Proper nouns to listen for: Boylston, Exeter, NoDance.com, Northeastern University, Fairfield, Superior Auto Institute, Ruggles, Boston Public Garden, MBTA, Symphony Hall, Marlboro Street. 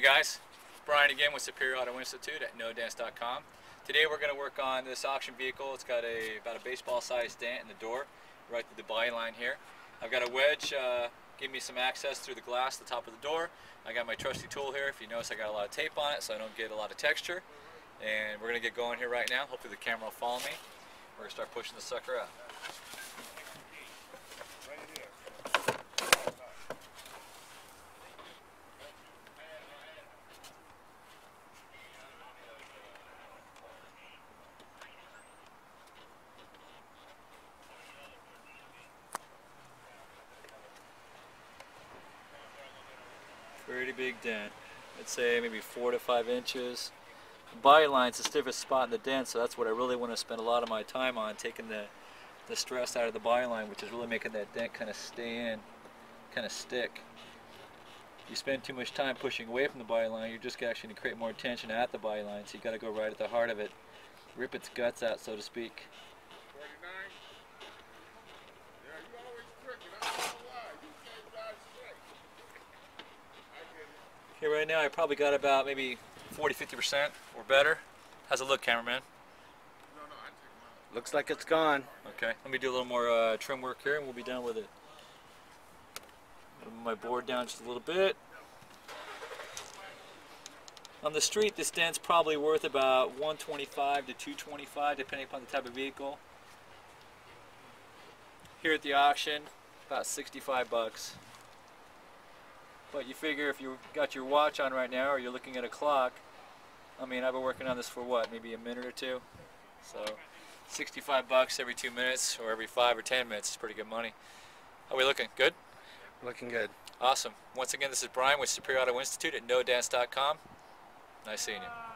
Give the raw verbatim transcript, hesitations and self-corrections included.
Hey guys, it's Brian again with Superior Auto Institute at no dance dot com. Today we're going to work on this auction vehicle. It's got a about a baseball sized dent in the door right through the body line here. I've got a wedge uh, give me some access through the glass the top of the door. I got my trusty tool here. If you notice, I got a lot of tape on it so I don't get a lot of texture. And we're going to get going here right now. Hopefully the camera will follow me. We're going to start pushing the sucker up. Pretty big dent. I'd say maybe four to five inches. The body line's the stiffest spot in the dent, so that's what I really want to spend a lot of my time on, taking the, the stress out of the body line, which is really making that dent kind of stay in, kind of stick. If you spend too much time pushing away from the body line, you're just actually going to create more tension at the body line, so you got to go right at the heart of it, rip its guts out, so to speak. Here right now I probably got about maybe forty to fifty percent or better. How's it look, cameraman? No, no, I think looks like it's gone. Okay, let me do a little more uh, trim work here and we'll be done with it. Move my board down just a little bit. On the street this dent's probably worth about one twenty-five to two twenty-five depending upon the type of vehicle. Here at the auction about sixty-five bucks. But you figure if you got your watch on right now or you're looking at a clock, I mean, I've been working on this for what, maybe a minute or two? So sixty-five bucks every two minutes or every five or ten minutes is pretty good money. How are we looking? Good? Looking good. Awesome. Once again, this is Brian with Superior Auto Institute at no dance dot com. Nice seeing you.